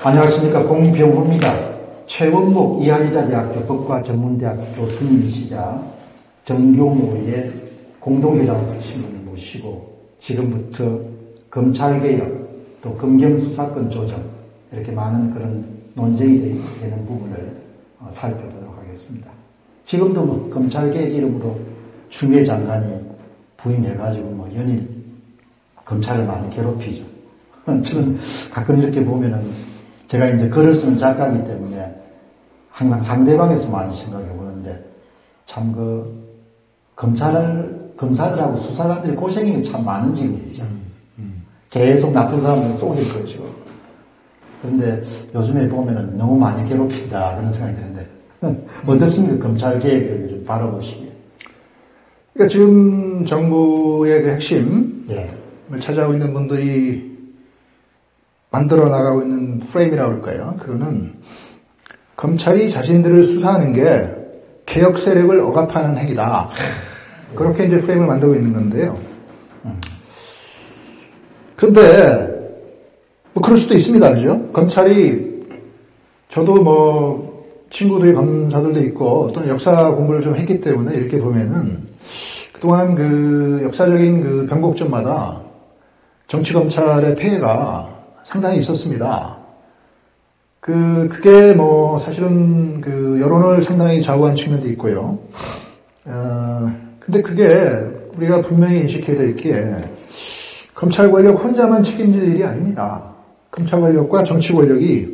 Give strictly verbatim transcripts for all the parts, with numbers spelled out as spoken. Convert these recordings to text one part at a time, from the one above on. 안녕하십니까. 공병호입니다. 최원목 이화여자대학교 법과전문대학 교수님이시자 정교모의 공동회장님을 모시고 지금부터 검찰개혁 또 검경수사권 조정 이렇게 많은 그런 논쟁이 되는 부분을 살펴보도록 하겠습니다. 지금도 뭐 검찰개혁 이름으로 추미애 장관이 부임해가지고 뭐 연일 검찰을 많이 괴롭히죠. 저는 가끔 이렇게 보면은 제가 이제 글을 쓰는 작가이기 때문에 항상 상대방에서 많이 생각해 보는데 참 그 검찰을, 검사들하고 수사관들이 고생이 참 많은 직업이죠. 음, 음. 계속 나쁜 사람을 쏘일 거죠. 그런데 요즘에 보면은 너무 많이 괴롭힌다 그런 생각이 드는데 어떻습니까? 검찰 개혁을 좀 바라보시기에. 그러니까 지금 정부의 그 핵심을 예. 찾아오고 있는 분들이 만들어 나가고 있는 프레임이라고 할까요? 그거는 검찰이 자신들을 수사하는 게 개혁 세력을 억압하는 행위다. 네. 그렇게 이제 프레임을 만들고 있는 건데요. 음. 그런데 뭐 그럴 수도 있습니다, 그죠? 검찰이 저도 뭐 친구들이 검사들도 있고 어떤 역사 공부를 좀 했기 때문에 이렇게 보면은 그동안 그 역사적인 그 변곡점마다 정치 검찰의 폐해가 상당히 있었습니다. 그, 그게 뭐, 사실은 그, 여론을 상당히 좌우한 측면도 있고요. 어, 근데 그게 우리가 분명히 인식해야 될 게, 검찰 권력 혼자만 책임질 일이 아닙니다. 검찰 권력과 정치 권력이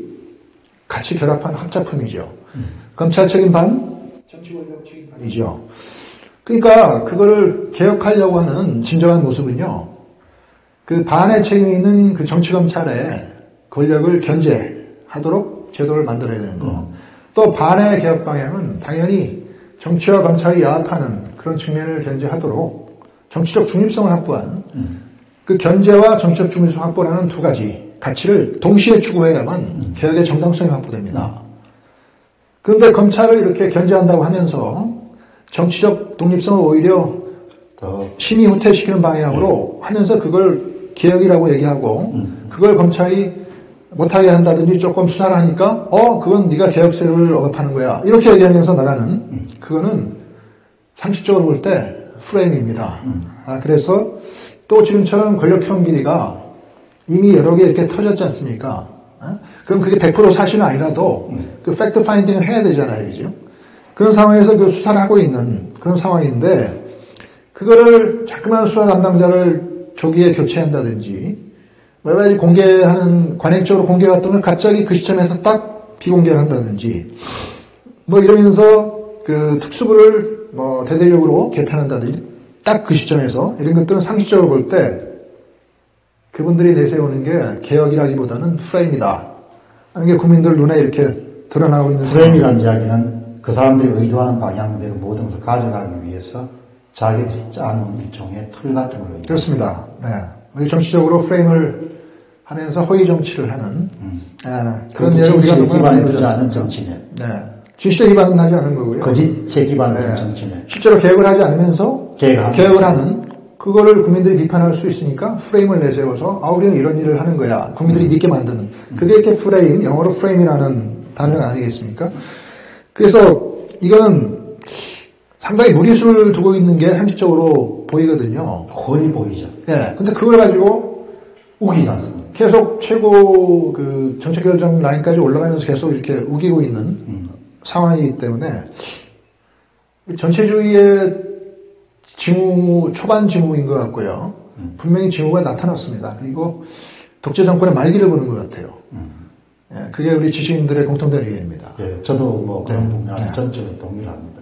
같이 결합한 합작품이죠. 음. 검찰 책임 반, 정치 권력 책임 반이죠. 그러니까, 그거를 개혁하려고 하는 진정한 모습은요, 그 반의 책임이 있는 그 정치검찰의 권력을 견제하도록 제도를 만들어야 되는 거. 음. 또 반의 개혁 방향은 당연히 정치와 검찰이 야합하는 그런 측면을 견제하도록 정치적 중립성을 확보한 음. 그 견제와 정치적 중립성 확보라는 두 가지 가치를 동시에 추구해야만 음. 개혁의 정당성이 확보됩니다. 음. 그런데 검찰을 이렇게 견제한다고 하면서 정치적 독립성을 오히려 심의 후퇴시키는 방향으로 음. 하면서 그걸 개혁이라고 얘기하고 음. 그걸 검찰이 못하게 한다든지 조금 수사를 하니까 어 그건 네가 개혁세를 억압하는 거야 이렇게 얘기하면서 나가는 음. 그거는 상식적으로 볼 때 프레임입니다. 음. 아, 그래서 또 지금처럼 권력형 비리가 이미 여러 개 이렇게 터졌지 않습니까? 어? 그럼 그게 백 퍼센트 사실은 아니라도 음. 그 팩트 파인딩을 해야 되잖아요. 그죠? 그런 상황에서 그 수사를 하고 있는 그런 상황인데 그거를 자꾸만 수사 담당자를 조기에 교체한다든지 여러 가지 공개하는 관행적으로 공개했던 걸 갑자기 그 시점에서 딱 비공개를 한다든지 뭐 이러면서 그 특수부를 뭐 대대적으로 개편한다든지 딱 그 시점에서 이런 것들은 상식적으로 볼 때 그분들이 내세우는 게 개혁이라기보다는 프레임이다 하는 게 국민들 눈에 이렇게 드러나고 있는 프레임이라는 이야기는 그 사람들이 의도하는 방향대로 모든 것을 가져가기 위해서 자기들이 짜는 일종의 틀 같은 걸로. 그렇습니다. 네. 우리 정치적으로 프레임을 하면서 허위 정치를 하는, 음. 네. 그런 예를 우리가 기반을 두지 않은 정치네. 네. 진실에 기반은 하지 않은 거고요. 거짓에 기반을 한 네. 정치네. 실제로 개혁을 하지 않으면서 개혁 개혁을 하는, 그거를 국민들이 비판할 수 있으니까 프레임을 내세워서, 아, 우리는 이런 일을 하는 거야. 국민들이 음. 믿게 만드는. 음. 그게 이렇게 프레임, 영어로 프레임이라는 단어가 아니겠습니까? 그래서 이거는 상당히 무리수를 두고 있는 게 현실적으로 보이거든요. 거의 보이죠. 예. 근데 그걸 가지고 우기지 않습니다. 계속 최고 그 정책결정 라인까지 올라가면서 계속 이렇게 우기고 있는 음. 상황이기 때문에 전체주의의 징후, 초반 징후인 것 같고요. 음. 분명히 징후가 나타났습니다. 그리고 독재 정권의 말기를 보는 것 같아요. 음. 예. 그게 우리 지식인들의 공통된 의견입니다. 예. 저도 뭐 그런 분야에서 전적으로 동의를 합니다.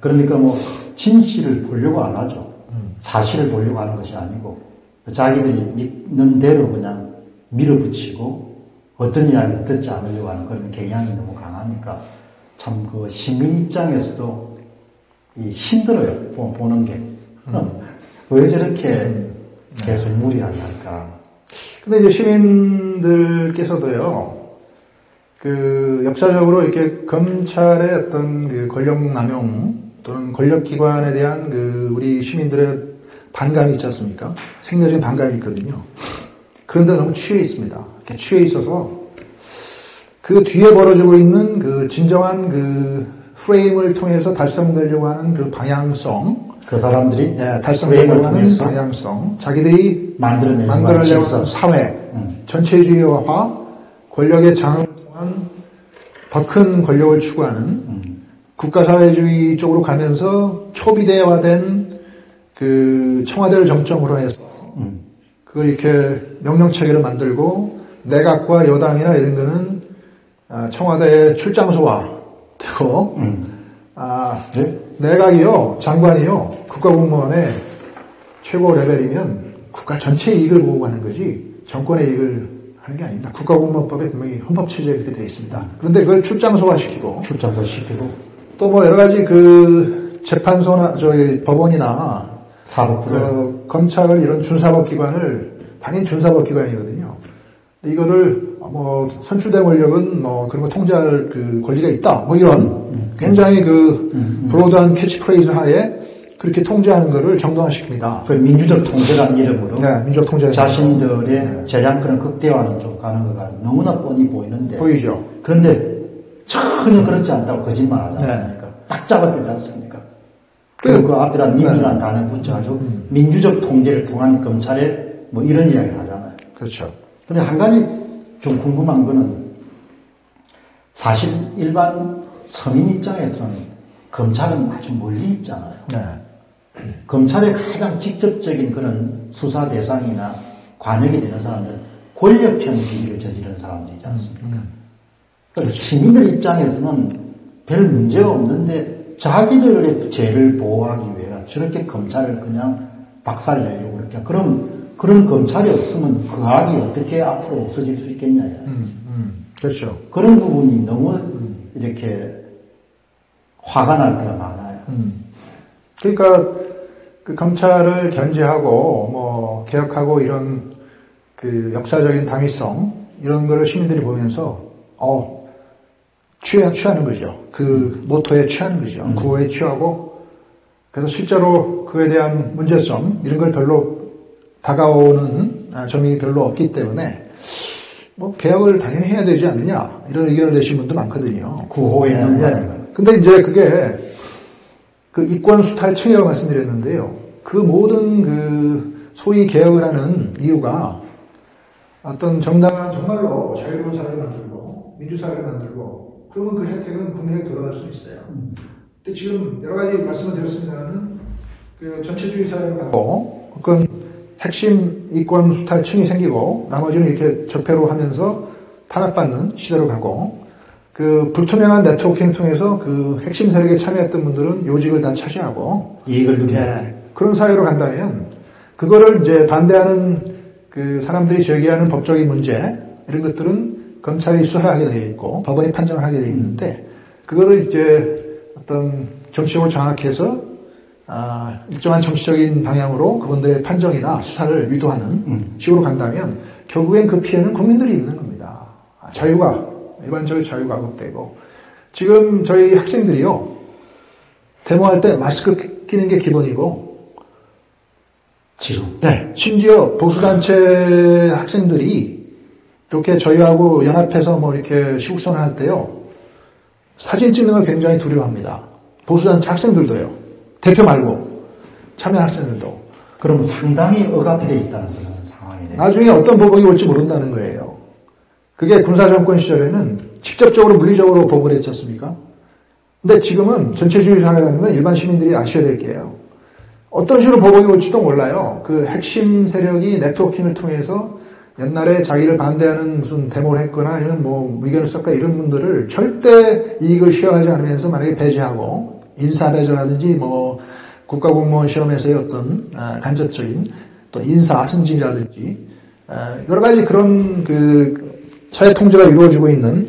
그러니까 뭐 진실을 보려고 안 하죠. 음. 사실을 보려고 하는 것이 아니고 자기들이 믿는 대로 그냥 밀어붙이고 어떤 이야기를 듣지 않으려고 하는 그런 경향이 너무 강하니까 참 그 시민 입장에서도 이 힘들어요. 보, 보는 게. 음. 왜 저렇게 음. 계속 무리하게 할까. 근데 이제 시민들께서도요. 그 역사적으로 이렇게 검찰의 어떤 그 권력 남용 또는 권력 기관에 대한 그 우리 시민들의 반감이 있지 않습니까? 생리적인 반감이 있거든요. 그런데 너무 취해 있습니다. 취해 있어서 그 뒤에 벌어지고 있는 그 진정한 그 프레임을 통해서 달성되려고 하는 그 방향성, 그 사람들이 예, 달성되려고 하는 방향성, 자기들이 만들어내는 만들어내려고 하는 사회, 음. 전체주의화, 권력의 장을 통한 더 큰 권력을 추구하는 음. 국가사회주의 쪽으로 가면서 초비대화된 그 청와대를 정점으로 해서 음. 그걸 이렇게 명령체계를 만들고 내각과 여당이나 이런 거는 청와대의 출장소화 되고 음. 아, 네? 내각이요, 장관이요, 국가공무원의 최고 레벨이면 국가 전체 이익을 보고 가는 거지 정권의 이익을 하는 게 아닙니다. 국가공무원법에 분명히 헌법체제에 그렇게 되어 있습니다. 그런데 그걸 출장소화시키고 출장소화시키고 또 뭐 여러 가지 그 재판소나 저기 법원이나 사법 어, 검찰을 이런 준사법기관을 당연히 준사법기관이거든요. 이거를 뭐 선출된 권력은 뭐 그런 거 통제할 그 권리가 있다 뭐 이런 음, 굉장히 그 음, 브로드한 캐치프레이즈 하에 그렇게 통제하는 거를 정당화시킵니다. 그 민주적 통제라는 이름으로 네, 민주적 통제 자신들의 네. 재량권을 극대화하는 쪽 가는 거가 너무나 뻔히 보이는데 보이죠. 그런데 전혀 그렇지 않다고 거짓말하지 않습니까? 네. 딱 잡아대지 않습니까? 그리고 그 앞에다 민주라는 네. 단어 붙여가지고 음. 민주적 통제를 통한 검찰의 뭐 이런 이야기를 하잖아요. 그렇죠. 근데 한 가지 좀 궁금한 거는 사실 일반 서민 입장에서는 검찰은 아주 멀리 있잖아요. 네. 검찰의 가장 직접적인 그런 수사 대상이나 관역이 되는 사람들은 권력형 비리를 저지르는 사람들이지 않습니까? 음. 그러니까 시민들 입장에서는 별 문제가 없는데 자기들의 죄를 보호하기 위해 저렇게 검찰을 그냥 박살내려고 그러니까 그럼 그런 검찰이 없으면 그 악이 어떻게 앞으로 없어질 수 있겠냐. 음, 음, 그렇죠. 그런 부분이 너무 음. 이렇게 화가 날 때가 많아요. 음. 그러니까 그 검찰을 견제하고 뭐 개혁하고 이런 그 역사적인 당위성 이런 거를 시민들이 보면서 어 취해 취하는 거죠. 그 모토에 취하는 거죠. 음. 구호에 취하고 그래서 실제로 그에 대한 문제성 이런 걸 별로 다가오는 점이 별로 없기 때문에 뭐 개혁을 당연히 해야 되지 않느냐 이런 의견을 내신 분도 많거든요. 구호에는 네. 네. 근데 이제 그게 그 이권 수탈층이라고 말씀드렸는데요. 그 모든 그 소위 개혁을 하는 이유가 어떤 정당한 정말로 자유로운 사회를 만들고 민주사회를 만들고 그러면 그 혜택은 국민에게 돌아갈 수 있어요. 근데 지금 여러 가지 말씀을 드렸습니다만은 그 전체주의 사회를 갖고 그건 핵심 이권 수탈층이 생기고 나머지는 이렇게 적폐로 하면서 탄압받는 시대로 가고 그 불투명한 네트워킹 통해서 그 핵심 세력에 참여했던 분들은 요직을 다 차지하고 이익을 누리는 네. 그런 사회로 간다면 그거를 이제 반대하는 그 사람들이 제기하는 법적인 문제 이런 것들은 검찰이 수사를 하게 되어 있고 법원이 판정을 하게 되어 있는데 그거를 이제 어떤 정치적으로 장악해서 아, 일정한 정치적인 방향으로 그분들의 판정이나 수사를 유도하는 음. 식으로 간다면 결국엔 그 피해는 국민들이 입는 겁니다. 자유가, 일반적인 자유가 극대고 지금 저희 학생들이요, 데모할 때 마스크 끼는 게 기본이고, 지루. 네. 심지어 보수단체 학생들이 이렇게 저희하고 연합해서 뭐 이렇게 시국선을 할 때요, 사진 찍는 걸 굉장히 두려워합니다. 보수단체 학생들도요. 대표 말고 참여할 학생들도 그럼 상당히 억압되어 있다는 그런 상황이네요. 나중에 어떤 보복이 올지 모른다는 거예요. 그게 군사정권 시절에는 직접적으로 물리적으로 보복을 했지 않습니까? 근데 지금은 전체주의 사회라는 건 일반 시민들이 아셔야 될 게요. 어떤 식으로 보복이 올지도 몰라요. 그 핵심 세력이 네트워킹을 통해서 옛날에 자기를 반대하는 무슨 데모를 했거나 아니면 뭐 의견을 썼거나 이런 분들을 절대 이익을 취하지 않으면서 만약에 배제하고 인사배제라든지 뭐 국가공무원 시험에서의 어떤 간접적인 또 인사 승진이라든지 여러 가지 그런 그 사회 통제가 이루어지고 있는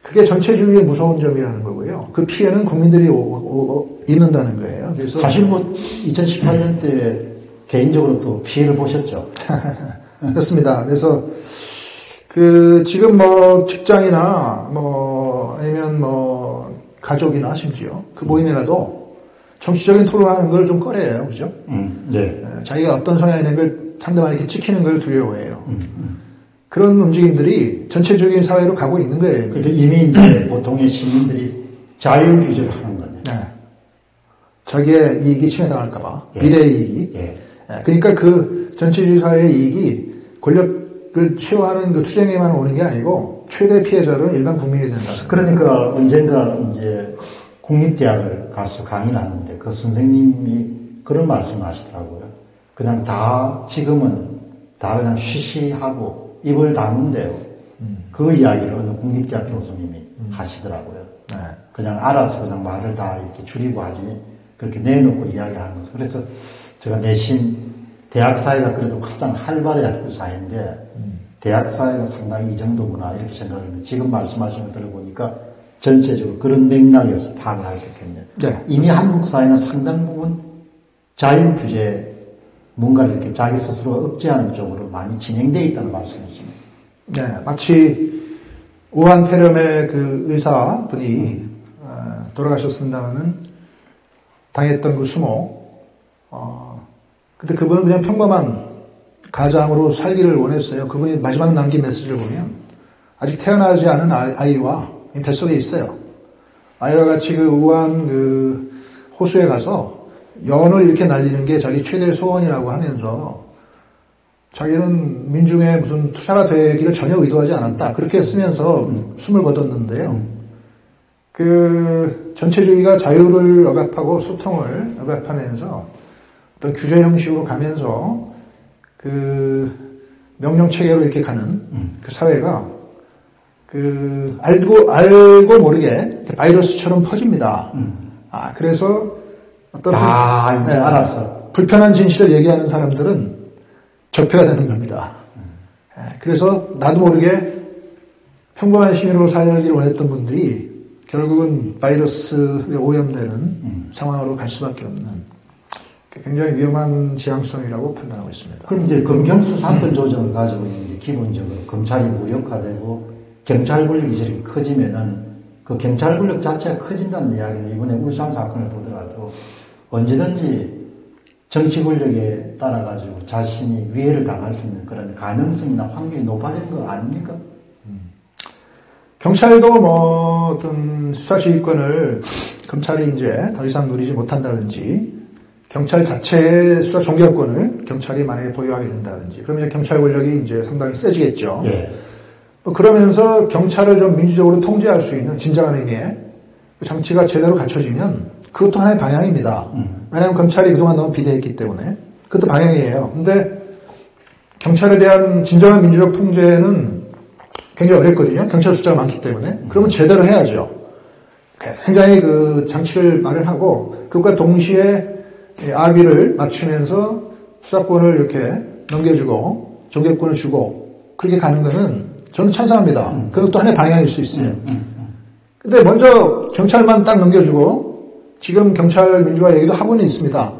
그게 전체주의의 무서운 점이라는 거고요. 그 피해는 국민들이 오, 오, 입는다는 거예요. 그래서 사실 뭐 이천십팔 년도에 개인적으로 또 피해를 보셨죠. 그렇습니다. 그래서 그 지금 뭐 직장이나 뭐 아니면 뭐 가족이나 심지어 그 모임에 가도 정치적인 토론하는 걸 좀 꺼려해요, 그죠? 음, 네. 자기가 어떤 성향인 걸 상대방에게 찍히는 걸 두려워해요. 음, 음. 그런 움직임들이 전체적인 사회로 가고 있는 거예요. 그런데 이미 이제 보통의 시민들이 자율 규제를 하는 거네요. 네. 자기의 이익이 침해당할까봐. 예. 미래의 이익이. 예. 예. 그러니까 그 전체주의 사회의 이익이 권력을 취하하는 그 투쟁에만 오는 게 아니고 최대 피해자는 일반 국민이 된다. 그러니까 언젠가 이제 국립대학을 가서 강의를 하는데 그 선생님이 그런 말씀을 하시더라고요. 그냥 다 지금은 다 그냥 쉬쉬하고 입을 다문대요. 음. 그 이야기를 어느 국립대학 교수님이 음. 하시더라고요. 네. 그냥 알아서 그냥 말을 다 이렇게 줄이고 하지 그렇게 내놓고 이야기하는 거죠. 그래서 제가 내심 대학 사회가 그래도 가장 활발해야 될 사회인데 음. 대학 사회가 상당히 이 정도구나 이렇게 생각했는데 지금 말씀하신 걸 들어보니까 전체적으로 그런 맥락에서 파악을 할 수 있겠네요. 네. 이미 그래서... 한국 사회는 상당 부분 자율 규제 뭔가를 이렇게 자기 스스로 억제하는 쪽으로 많이 진행되어 있다는 말씀이십니다. 네, 마치 우한 폐렴의 그 의사분이 음. 어, 돌아가셨습니다만은 당했던 그 수모, 어, 근데 그분은 그냥 평범한 가장으로 살기를 원했어요. 그분이 마지막 남긴 메시지를 보면 아직 태어나지 않은 아이와 뱃속에 있어요. 아이와 같이 그 우한 그 호수에 가서 연을 이렇게 날리는 게 자기 최대 소원이라고 하면서 자기는 민중의 무슨 투사가 되기를 전혀 의도하지 않았다. 그렇게 쓰면서 음. 숨을 거뒀는데요. 음. 그 전체주의가 자유를 억압하고 소통을 억압하면서 어떤 규제 형식으로 가면서 그 명령 체계로 이렇게 가는 음. 그 사회가 그 알고 알고 모르게 바이러스처럼 퍼집니다. 음. 아 그래서 어떤 아, 네, 알았어. 불편한 진실을 얘기하는 사람들은 적폐가 되는 겁니다. 음. 네, 그래서 나도 모르게 평범한 시민으로 살기를 원했던 분들이 결국은 바이러스에 오염되는 음. 상황으로 갈 수밖에 없는 굉장히 위험한 지향성이라고 판단하고 있습니다. 그럼 이제 검경수 사건 조정을 가지고 있는 게 기본적으로 검찰이 무력화되고 경찰 권력이 저렇게 커지면은 그 경찰 권력 자체가 커진다는 이야기는 이번에 울산 사건을 보더라도 언제든지 정치 권력에 따라가지고 자신이 위해를 당할 수 있는 그런 가능성이나 확률이 높아진 거 아닙니까? 음. 경찰도 뭐 어떤 수사지휘권을 검찰이 이제 더 이상 누리지 못한다든지 경찰 자체의 수사 종결권을 경찰이 만약에 보유하게 된다든지 그러면 이제 경찰 권력이 이제 상당히 세지겠죠. 예. 그러면서 경찰을 좀 민주적으로 통제할 수 있는 진정한 의미의 장치가 제대로 갖춰지면 그것도 하나의 방향입니다. 음. 왜냐하면 검찰이 그동안 너무 비대했기 때문에 그것도 방향이에요. 근데 경찰에 대한 진정한 민주적 통제는 굉장히 어렵거든요. 경찰 숫자가 많기 때문에. 그러면 제대로 해야죠. 굉장히 그 장치를 마련하고 그것과 동시에 아귀를 맞추면서 수사권을 이렇게 넘겨주고 종결권을 주고 그렇게 가는 거는 저는 찬성합니다. 음. 그것도 하나의 방향일 수 있어요. 음, 음, 음. 근데 먼저 경찰만 딱 넘겨주고 지금 경찰 민주화 얘기도 하고는 있습니다.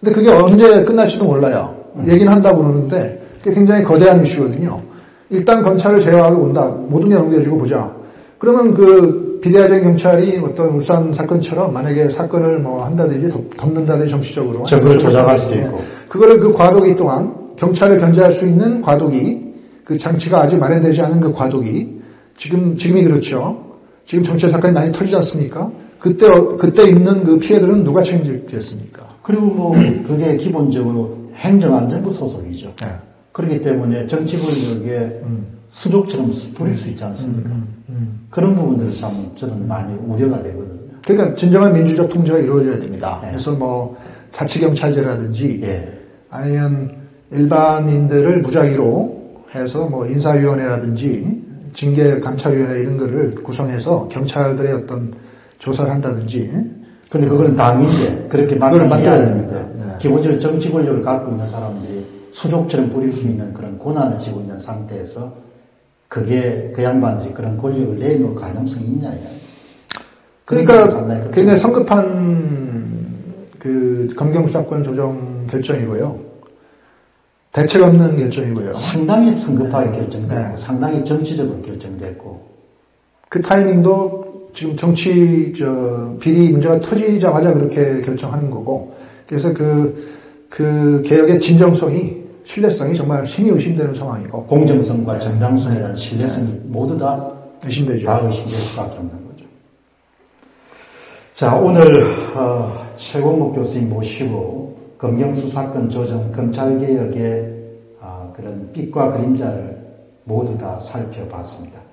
근데 그게 언제 끝날지도 몰라요. 음. 얘기는 한다고 그러는데 그게 굉장히 거대한 이슈거든요. 일단 검찰을 제어하고 온다. 모든 게 넘겨주고 보자. 그러면 그 비대화적인 경찰이 어떤 울산 사건처럼 만약에 사건을 뭐 한다든지 덮는다든지 정치적으로 그걸 조작할 수도 있고 그거를 그 과도기 동안 경찰을 견제할 수 있는 과도기 그 장치가 아직 마련되지 않은 그 과도기 지금 지금이 그렇죠. 지금 정치 사건이 많이 터지지 않습니까? 그때 그때 입는 그 피해들은 누가 책임지겠습니까? 그리고 뭐 그게 기본적으로 행정안전부 소속이죠. 네. 그렇기 때문에 정치 권력의 음. 수족처럼 부릴 수 있지 않습니까? 음, 음, 음. 그런 부분들을 참 저는 많이 우려가 되거든요. 그러니까 진정한 민주적 통제가 이루어져야 됩니다. 네. 그래서 뭐 자치 경찰제라든지 네. 아니면 일반인들을 무작위로 해서 뭐 인사위원회라든지 징계감찰위원회 이런 거를 구성해서 경찰들의 어떤 조사를 한다든지 근데 그거는 당인데 그렇게 만들어야 됩니다. 네. 기본적으로 정치 권력을 갖고 있는 사람들이 수족처럼 부릴 수 있는 그런 고난을 지고 있는 상태에서 그게 그 양반들이 그런 권력을 내놓을 가능성이 있냐 그러니까 굉장히 성급한 그 검경수사권 조정 결정이고요. 대책 없는 결정이고요. 상당히 성급하게 네. 결정됐고 네. 상당히 정치적으로 결정됐고 그 타이밍도 지금 정치 저 비리 문제가 터지자마자 그렇게 결정하는 거고 그래서 그, 그 개혁의 진정성이 신뢰성이 정말 심히 의심되는 상황이고, 공정성과 정당성에 대한 신뢰성이 네. 모두 다 의심되죠. 다 의심될 수밖에 없는 거죠. 자, 오늘 어, 최원목 교수님 모시고 검경수 사건 조정, 검찰개혁의 어, 그런 빛과 그림자를 모두 다 살펴봤습니다.